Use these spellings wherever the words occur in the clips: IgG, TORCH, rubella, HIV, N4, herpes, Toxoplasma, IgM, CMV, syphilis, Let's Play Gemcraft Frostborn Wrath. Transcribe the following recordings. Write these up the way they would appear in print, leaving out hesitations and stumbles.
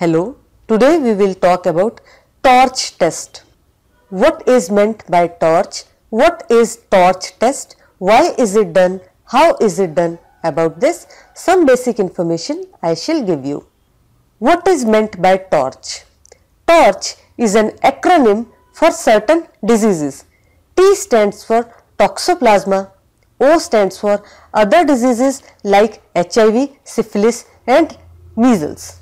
Hello, today we will talk about torch test. What is meant by torch? What is torch test? Why is it done? How is it done? About this, some basic information I shall give you. What is meant by torch? Torch is an acronym for certain diseases. T stands for Toxoplasma, O stands for other diseases like HIV, syphilis and measles.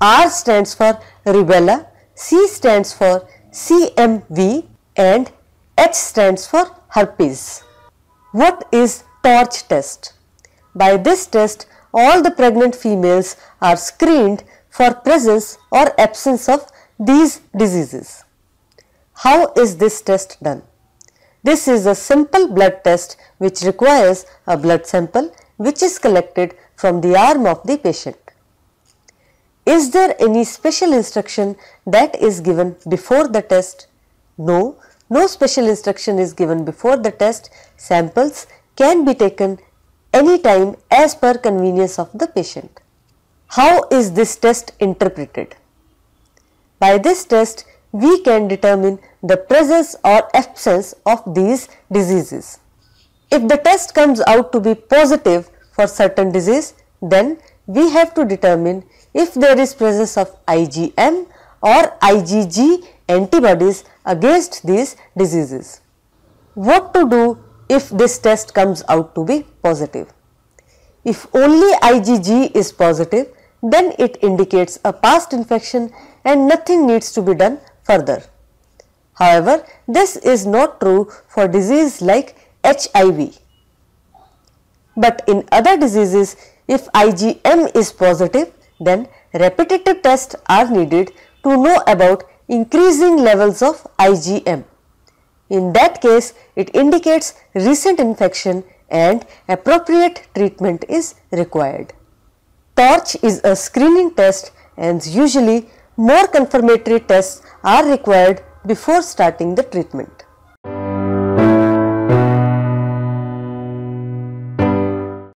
R stands for rubella, C stands for CMV and H stands for herpes. What is torch test? By this test, all the pregnant females are screened for presence or absence of these diseases. How is this test done? This is a simple blood test which requires a blood sample which is collected from the arm of the patient. Is there any special instruction that is given before the test? No, no special instruction is given before the test. Samples can be taken any time as per convenience of the patient. How is this test interpreted? By this test, we can determine the presence or absence of these diseases. If the test comes out to be positive for certain disease, then we have to determine if there is presence of IgM or IgG antibodies against these diseases. What to do if this test comes out to be positive? If only IgG is positive, then it indicates a past infection and nothing needs to be done further. However, this is not true for disease like HIV. But in other diseases, if IgM is positive, then repetitive tests are needed to know about increasing levels of IgM. In that case, it indicates recent infection and appropriate treatment is required. Torch is a screening test and usually more confirmatory tests are required before starting the treatment.